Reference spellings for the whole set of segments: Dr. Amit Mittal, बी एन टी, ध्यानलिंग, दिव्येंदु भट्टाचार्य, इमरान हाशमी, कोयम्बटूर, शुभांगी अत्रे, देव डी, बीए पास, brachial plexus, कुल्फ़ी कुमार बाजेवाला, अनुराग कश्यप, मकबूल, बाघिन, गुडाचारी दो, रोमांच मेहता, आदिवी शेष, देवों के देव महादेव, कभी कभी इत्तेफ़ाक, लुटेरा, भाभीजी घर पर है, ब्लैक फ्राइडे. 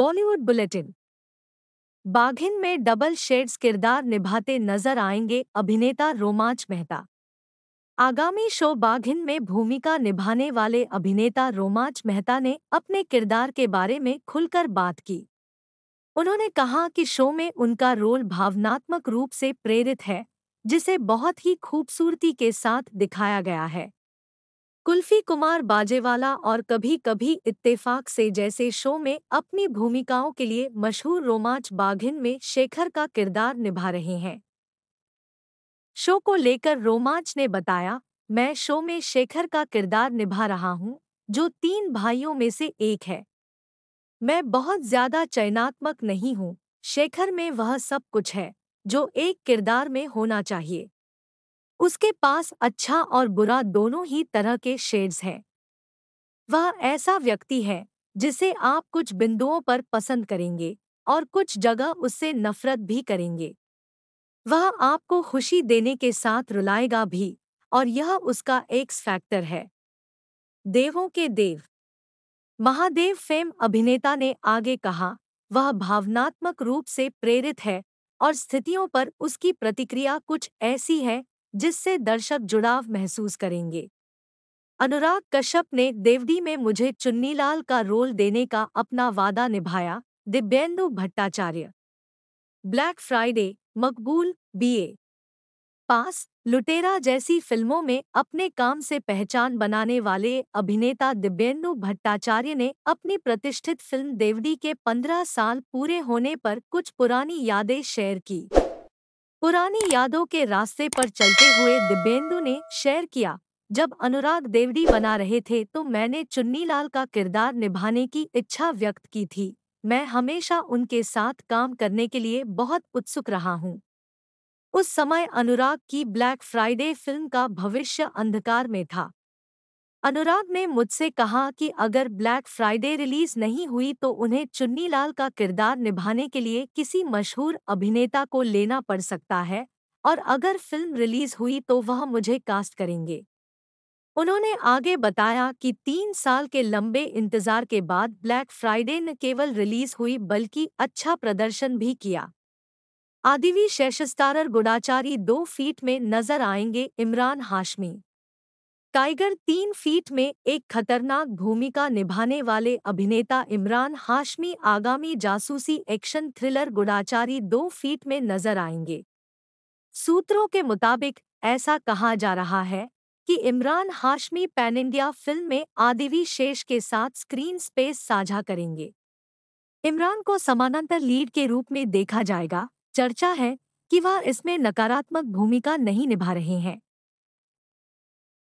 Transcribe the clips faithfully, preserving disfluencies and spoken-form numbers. Bollywood bulletin. बाघिन में double shades किरदार निभाते नजर आएंगे अभिनेता रोमांच मेहता। आगामी शो बाघिन में भूमिका निभाने वाले अभिनेता रोमांच मेहता ने अपने किरदार के बारे में खुलकर बात की। उन्होंने कहा कि शो में उनका रोल भावनात्मक रूप से प्रेरित है, जिसे बहुत ही खूबसूरती के साथ दिखाया गया है। कुल्फ़ी कुमार बाजेवाला और कभी कभी इत्तेफ़ाक से जैसे शो में अपनी भूमिकाओं के लिए मशहूर रोमांच बाघिन में शेखर का किरदार निभा रहे हैं। शो को लेकर रोमांच ने बताया, मैं शो में शेखर का किरदार निभा रहा हूं, जो तीन भाइयों में से एक है। मैं बहुत ज्यादा चयनात्मक नहीं हूं। शेखर में वह सब कुछ है जो एक किरदार में होना चाहिए। उसके पास अच्छा और बुरा दोनों ही तरह के शेड्स हैं। वह ऐसा व्यक्ति है जिसे आप कुछ बिंदुओं पर पसंद करेंगे और कुछ जगह उससे नफरत भी करेंगे। वह आपको खुशी देने के साथ रुलाएगा भी, और यह उसका एक्स फैक्टर है। देवों के देव महादेव फेम अभिनेता ने आगे कहा, वह भावनात्मक रूप से प्रेरित है और स्थितियों पर उसकी प्रतिक्रिया कुछ ऐसी है जिससे दर्शक जुड़ाव महसूस करेंगे। अनुराग कश्यप ने देव डी में मुझे चुन्नीलाल का रोल देने का अपना वादा निभाया। दिव्येंदु भट्टाचार्य ब्लैक फ्राइडे, मकबूल, बीए पास, लुटेरा जैसी फिल्मों में अपने काम से पहचान बनाने वाले अभिनेता दिव्येंदु भट्टाचार्य ने अपनी प्रतिष्ठित फिल्म देवडी के पंद्रह साल पूरे होने पर कुछ पुरानी यादें शेयर की। पुरानी यादों के रास्ते पर चलते हुए दिव्येंदु ने शेयर किया, जब अनुराग देवडी बना रहे थे तो मैंने चुन्नीलाल का किरदार निभाने की इच्छा व्यक्त की थी। मैं हमेशा उनके साथ काम करने के लिए बहुत उत्सुक रहा हूं। उस समय अनुराग की ब्लैक फ्राइडे फिल्म का भविष्य अंधकार में था। अनुराग ने मुझसे कहा कि अगर ब्लैक फ्राइडे रिलीज नहीं हुई तो उन्हें चुन्नीलाल का किरदार निभाने के लिए किसी मशहूर अभिनेता को लेना पड़ सकता है, और अगर फिल्म रिलीज हुई तो वह मुझे कास्ट करेंगे। उन्होंने आगे बताया कि तीन साल के लंबे इंतजार के बाद ब्लैक फ्राइडे न केवल रिलीज हुई बल्कि अच्छा प्रदर्शन भी किया। आदिवी शेष स्टारर गुडाचारी दो फीट में नजर आएंगे इमरान हाशमी। टाइगर तीन फीट में एक खतरनाक भूमिका निभाने वाले अभिनेता इमरान हाशमी आगामी जासूसी एक्शन थ्रिलर गुडाचारी दो फीट में नजर आएंगे। सूत्रों के मुताबिक ऐसा कहा जा रहा है कि इमरान हाशमी pan India film में आदिवी शेष के साथ स्क्रीन स्पेस साझा करेंगे। इमरान को समानांतर लीड के रूप में देखा जाएगा। चर्चा है कि वह इसमें नकारात्मक भूमिका नहीं निभा रहे हैं।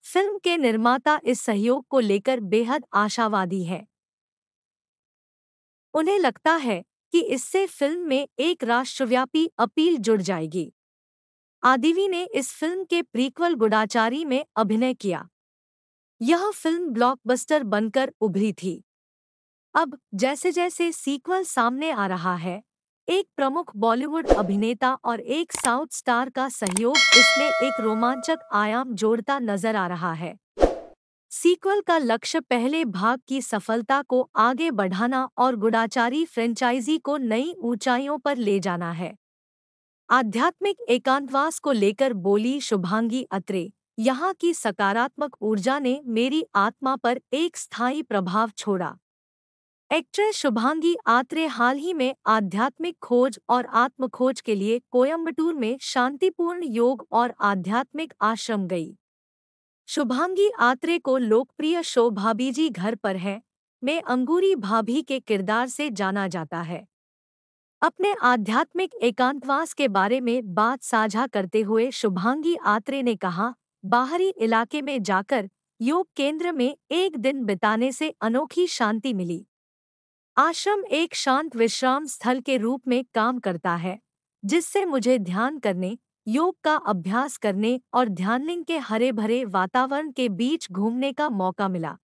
फिल्म के निर्माता इस सहयोग को लेकर बेहद आशावादी है। उन्हें लगता है कि इससे फिल्म में एक राष्ट्रव्यापी अपील जुड़ जाएगी। आदिवी ने इस फिल्म के प्रीक्वल गुडाचारी में अभिनय किया। यह फिल्म ब्लॉकबस्टर बनकर उभरी थी। अब जैसे जैसे सीक्वल सामने आ रहा है, एक प्रमुख बॉलीवुड अभिनेता और एक साउथ स्टार का सहयोग इसमें एक रोमांचक आयाम जोड़ता नजर आ रहा है। सीक्वल का लक्ष्य पहले भाग की सफलता को आगे बढ़ाना और गुडाचारी फ्रेंचाइजी को नई ऊंचाइयों पर ले जाना है। आध्यात्मिक एकांतवास को लेकर बोली शुभांगी अत्रे, यहाँ की सकारात्मक ऊर्जा ने मेरी आत्मा पर एक स्थायी प्रभाव छोड़ा। एक्ट्रेस शुभांगी अत्रे हाल ही में आध्यात्मिक खोज और आत्मखोज के लिए कोयम्बटूर में शांतिपूर्ण योग और आध्यात्मिक आश्रम गई। शुभांगी अत्रे को लोकप्रिय शो भाभीजी घर पर है में अंगूरी भाभी के किरदार से जाना जाता है। अपने आध्यात्मिक एकांतवास के बारे में बात साझा करते हुए शुभांगी अत्रे ने कहा, बाहरी इलाके में जाकर योग केंद्र में एक दिन बिताने से अनोखी शांति मिली। आश्रम एक शांत विश्राम स्थल के रूप में काम करता है, जिससे मुझे ध्यान करने, योग का अभ्यास करने और ध्यानलिंग के हरे भरे वातावरण के बीच घूमने का मौका मिला।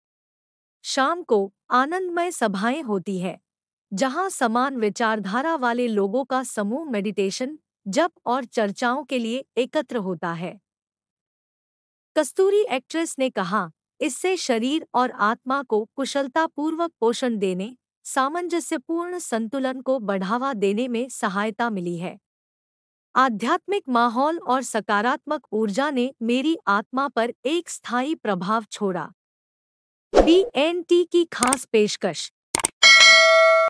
शाम को आनंदमय सभाएं होती है, जहां समान विचारधारा वाले लोगों का समूह मेडिटेशन, जप और चर्चाओं के लिए एकत्र होता है। कस्तूरी एक्ट्रेस ने कहा, इससे शरीर और आत्मा को कुशलतापूर्वक पोषण देने, सामंजस्यपूर्ण संतुलन को बढ़ावा देने में सहायता मिली है। आध्यात्मिक माहौल और सकारात्मक ऊर्जा ने मेरी आत्मा पर एक स्थायी प्रभाव छोड़ा। बी एन टी की खास पेशकश।